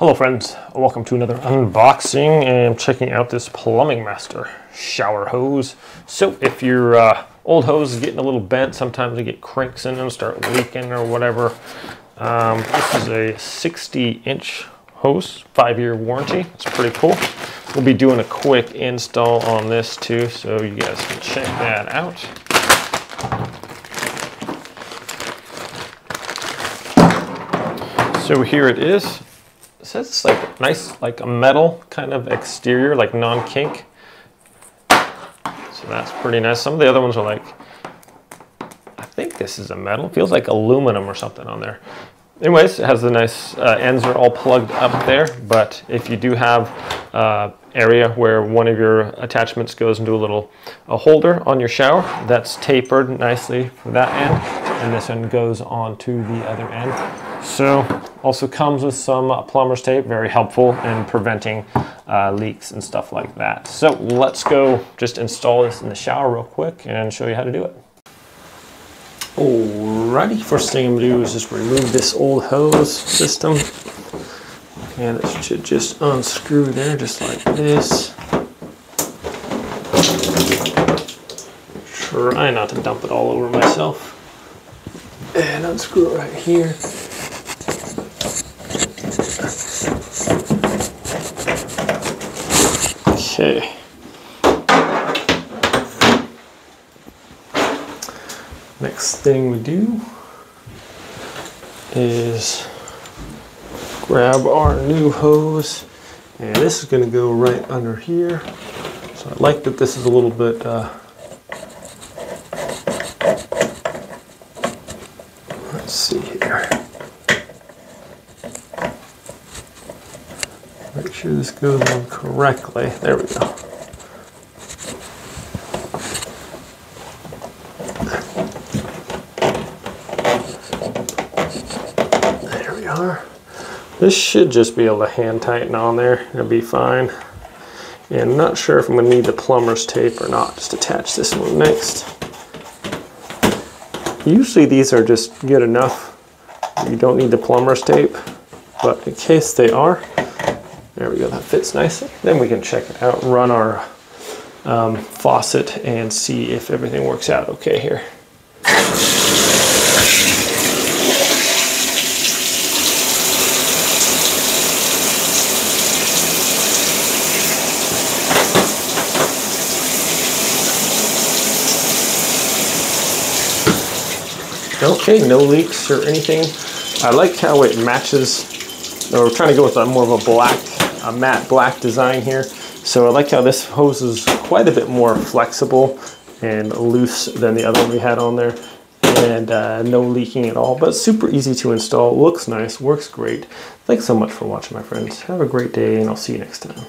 Hello friends, welcome to another unboxing, and I'm checking out this Plumbing Master shower hose. So if your old hose is getting a little bent, sometimes they get crinks in them, start leaking or whatever. This is a 60-inch hose, 5-year warranty. It's pretty cool. We'll be doing a quick install on this too, so you guys can check that out. So here it is. It says it's like nice, like a metal kind of exterior, like non-kink. So that's pretty nice. Some of the other ones are like, I think this is a metal. It feels like aluminum or something on there. Anyways, it has the nice ends are all plugged up there. But if you do have area where one of your attachments goes into a holder on your shower, that's tapered nicely for that end. And this end goes on to the other end. So also comes with some plumber's tape, very helpful in preventing leaks and stuff like that. So let's go just install this in the shower real quick and show you how to do it. Alrighty, first thing I'm gonna do is just remove this old hose system. And it should just unscrew there just like this. Try not to dump it all over myself. And unscrew it right here. Okay. Next thing we do is grab our new hose, and this is going to go right under here. So I like that this is a little bit let's see here. Make sure this goes on correctly. There we go. There we are. This should just be able to hand tighten on there. It'll be fine. And I'm not sure if I'm going to need the plumber's tape or not. Just attach this one next. Usually these are just good enough. You don't need the plumber's tape, but in case they are, there we go, that fits nicely. Then we can check it out, run our faucet and see if everything works out okay here. Okay, no leaks or anything. I like how it matches. We're trying to go with more of a matte black design here. So I like how this hose is quite a bit more flexible and loose than the other one we had on there. And no leaking at all, but super easy to install. Looks nice, works great. Thanks so much for watching, my friends. Have a great day, and I'll see you next time.